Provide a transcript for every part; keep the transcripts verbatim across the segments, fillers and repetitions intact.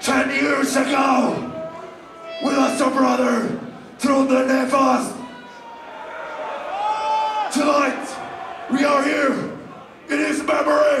Ten years ago, we lost a brother through the Nefas. Tonight, we are here in his memory.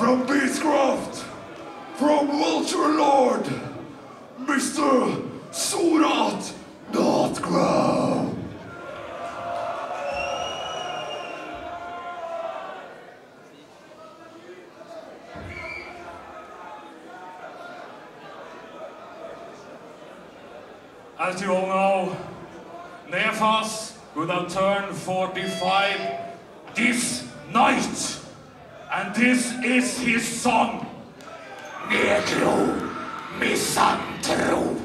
From Beastcroft, from Vulture Lord, Mister Surat Northcrow. As you all know, Nefas will turn forty-five this night. And this is his song, Negro Misanthrope.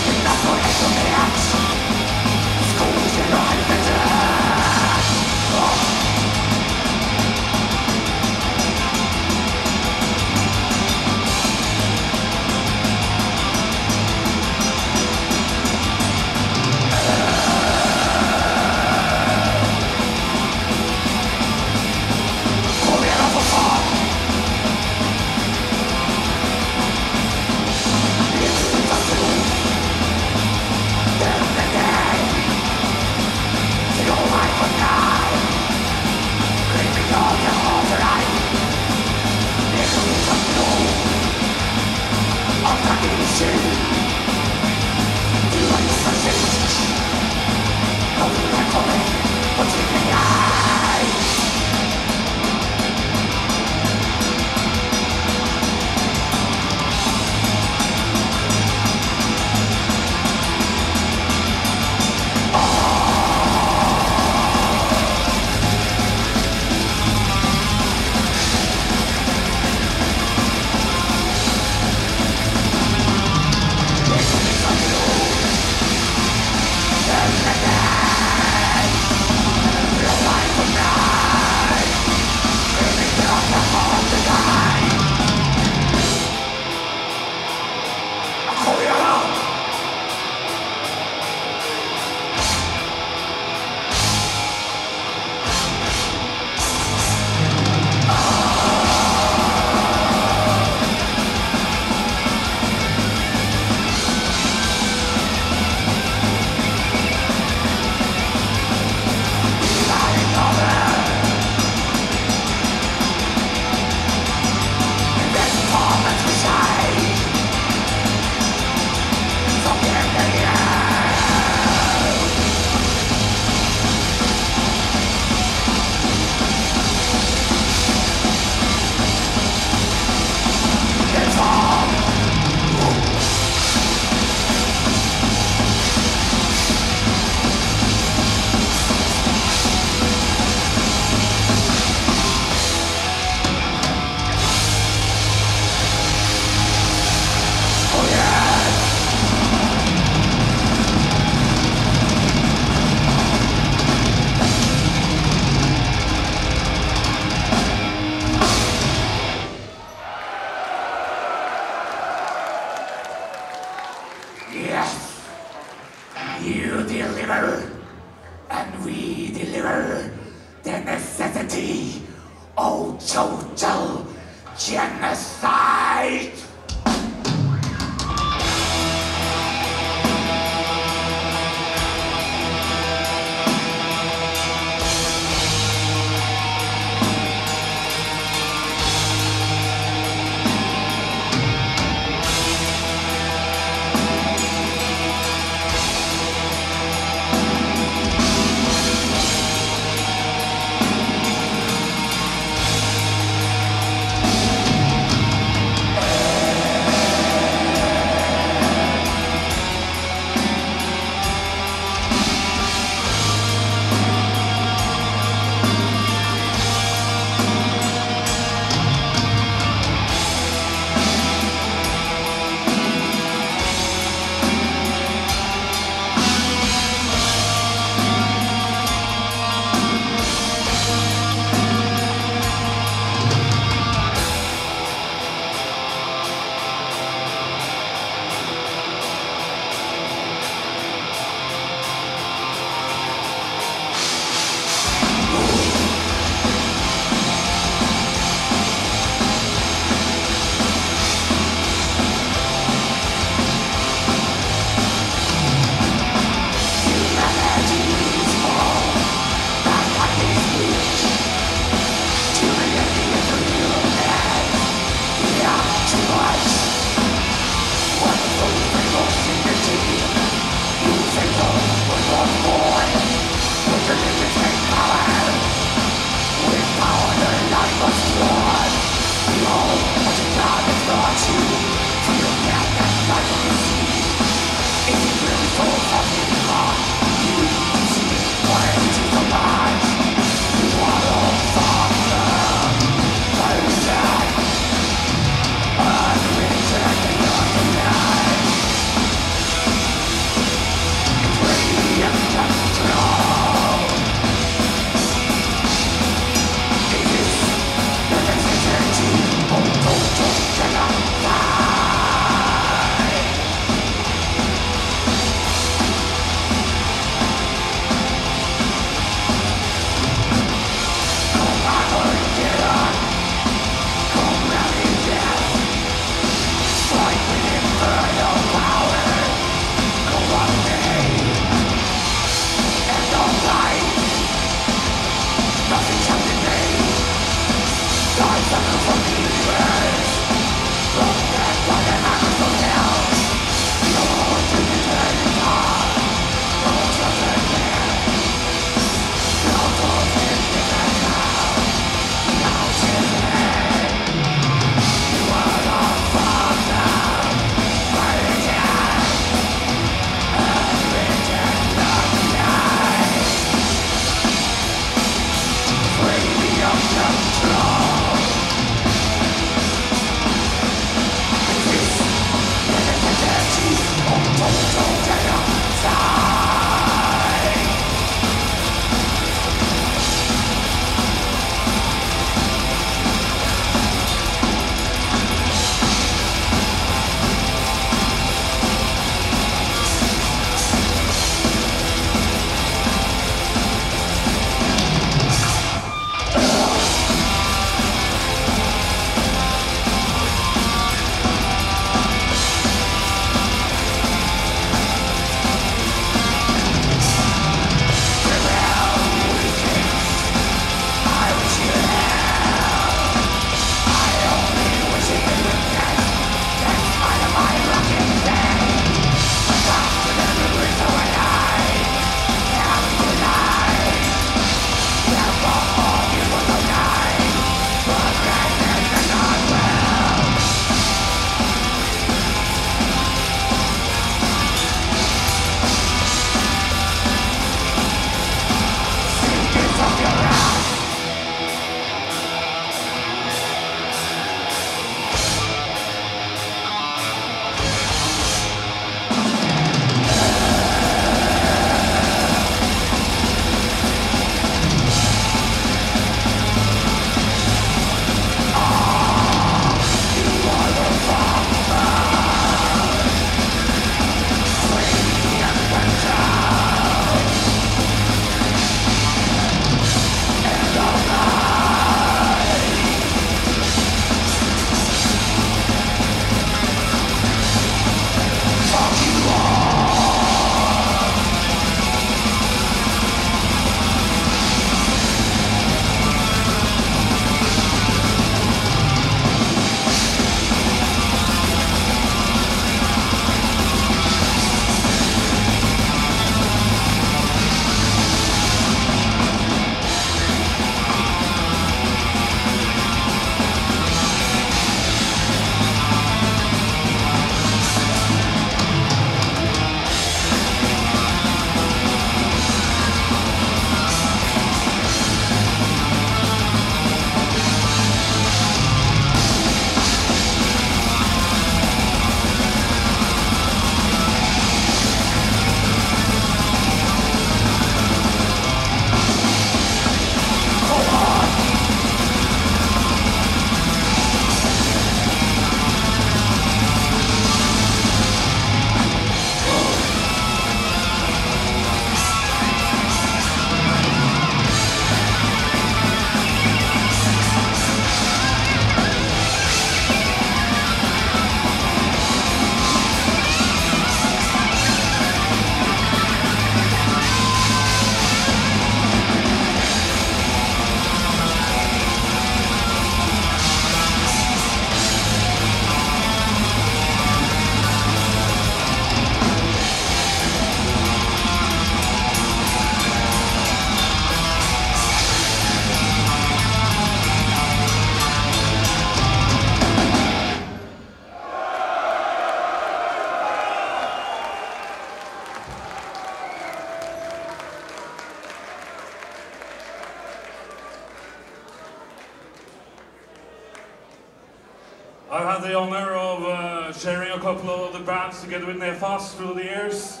Together with Nefas through the years,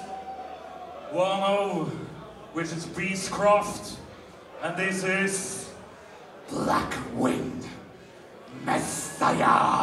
Wano, which is Beastcroft, and this is Blackwinged Messiah.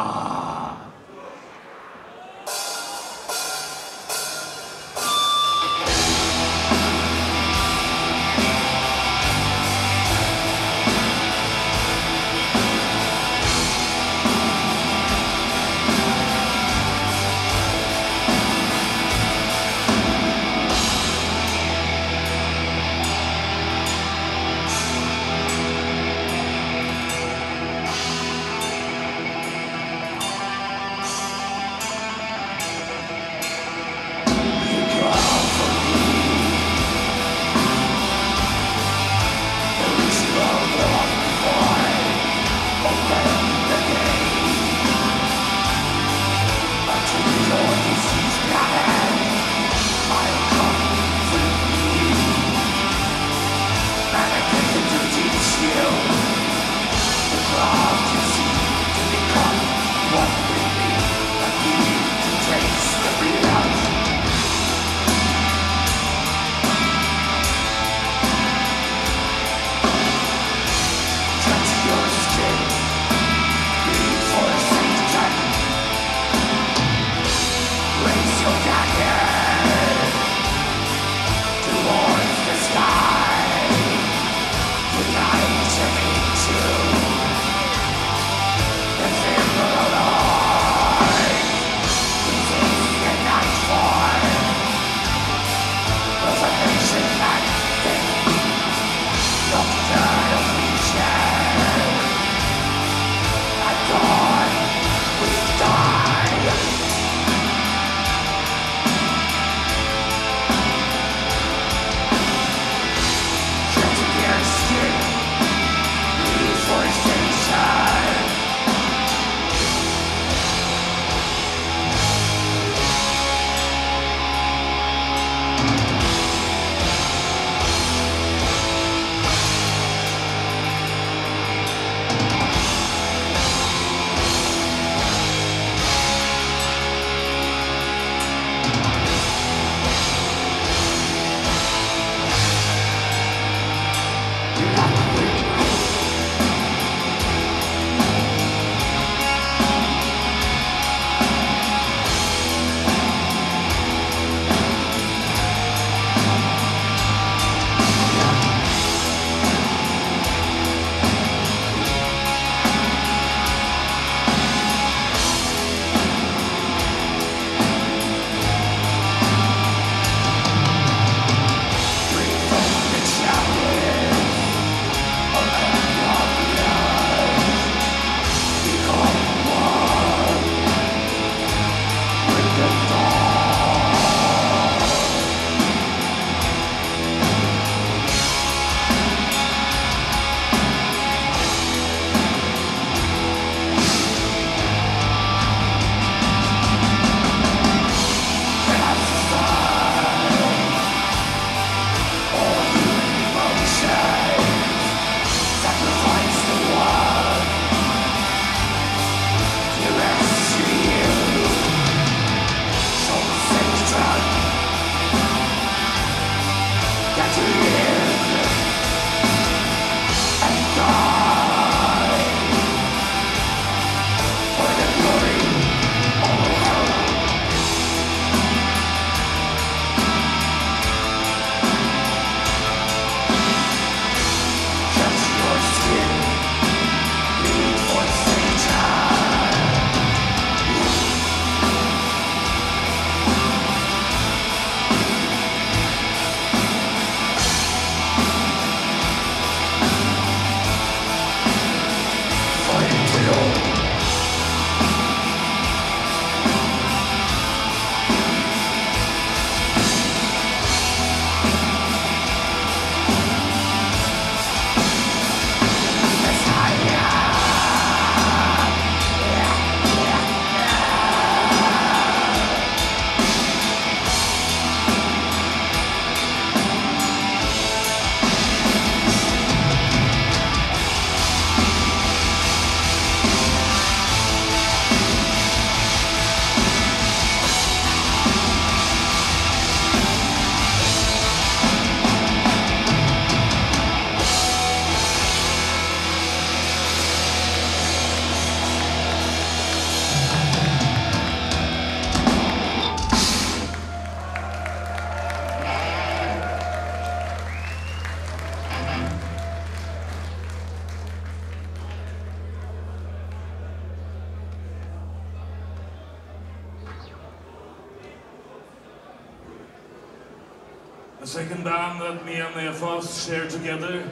The second band that me and Nefas shared together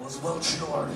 was Vulture.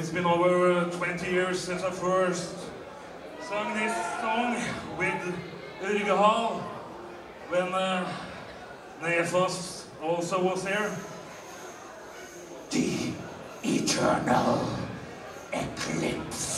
It's been over twenty years since I first sung this song with Urgehal when uh, Nefas also was here. The Eternal Eclipse.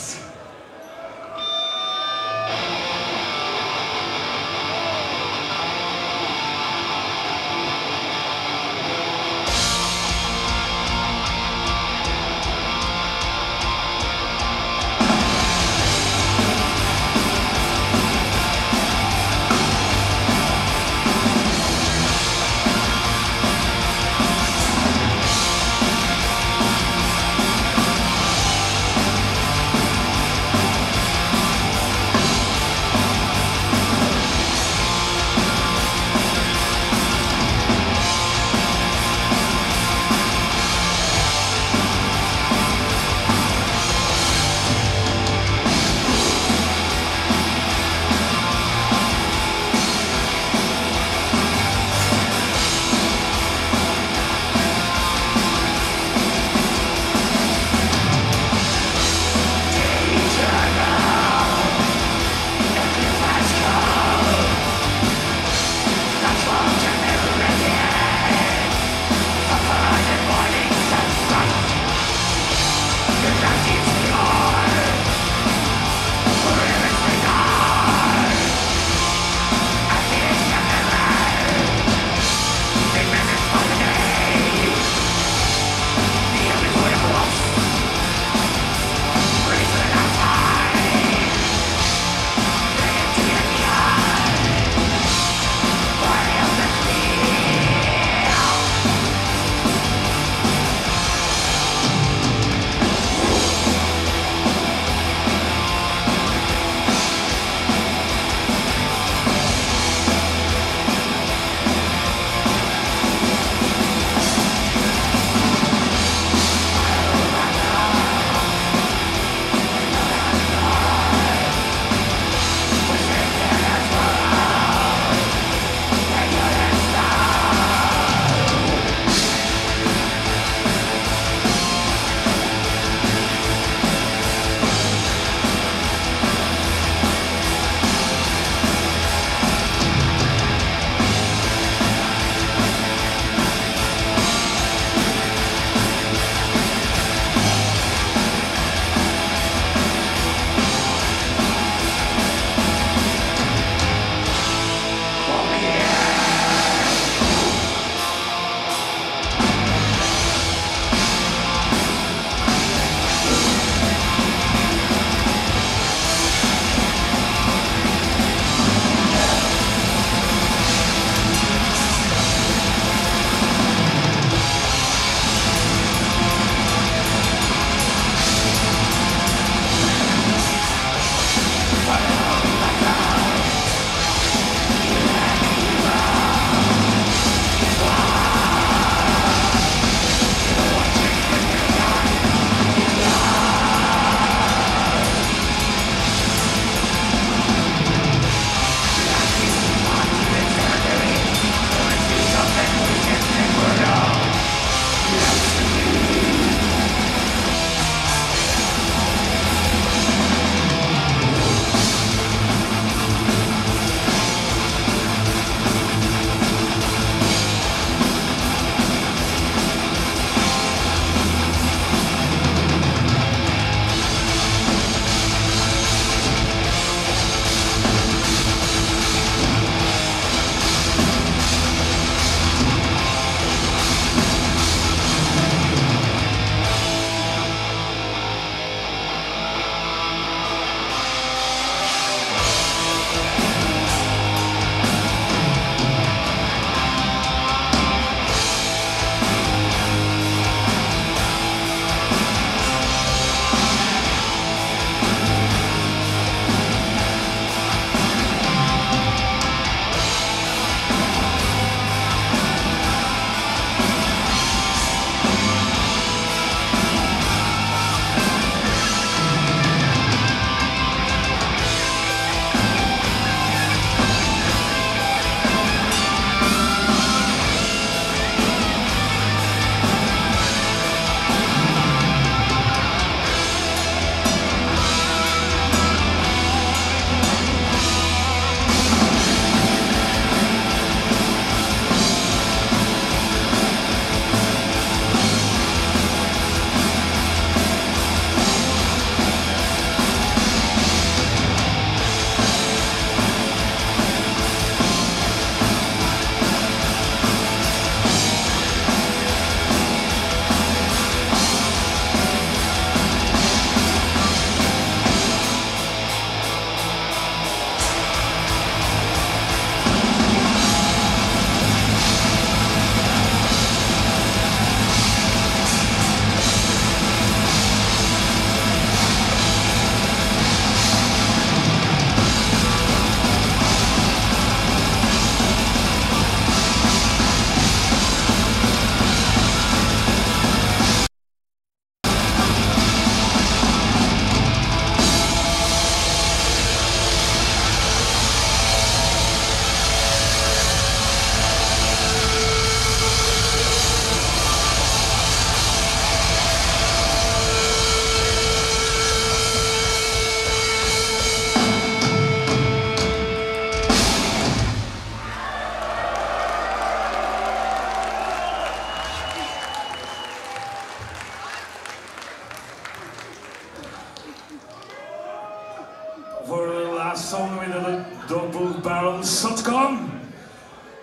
on with a double barrel shotgun.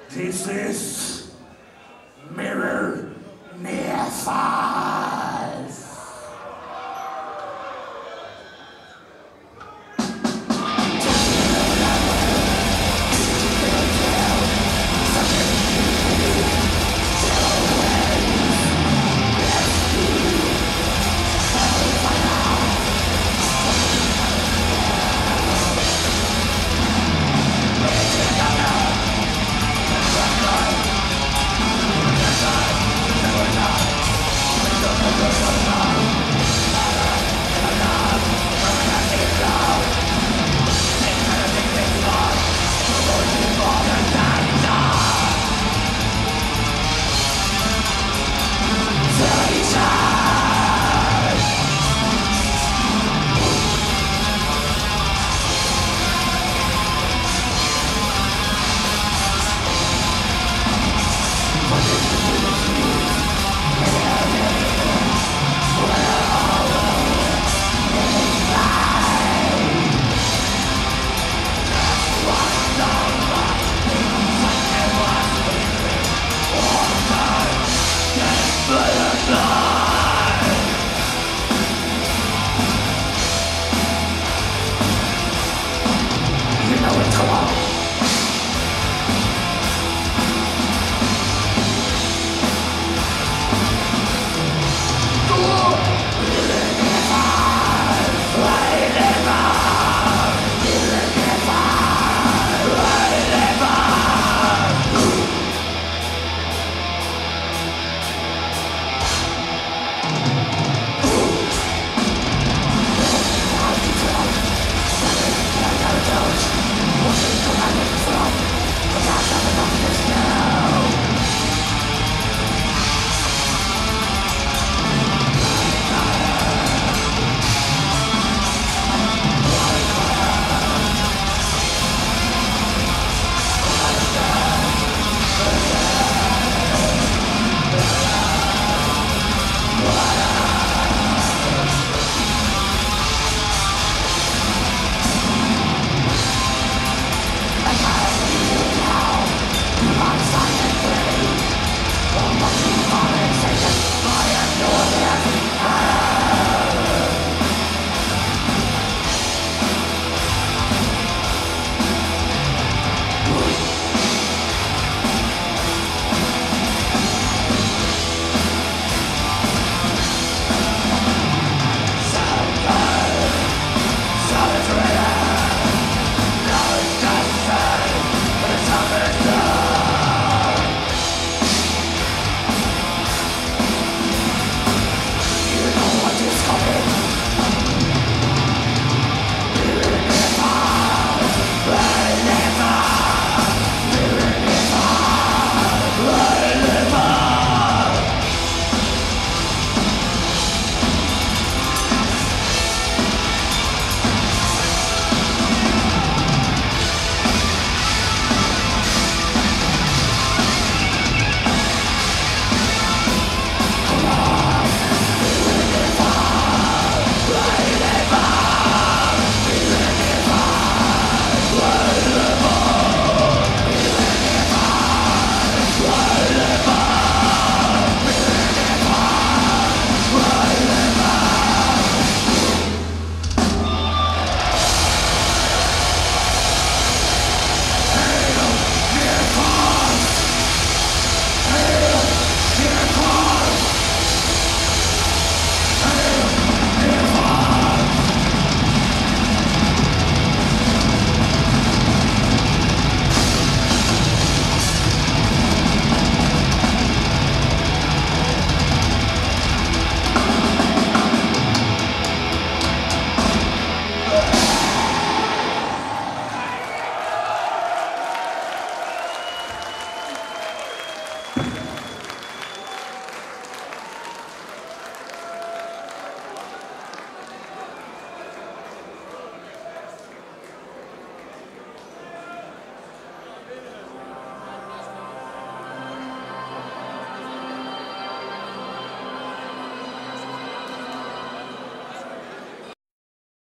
This is Mirror Nefas.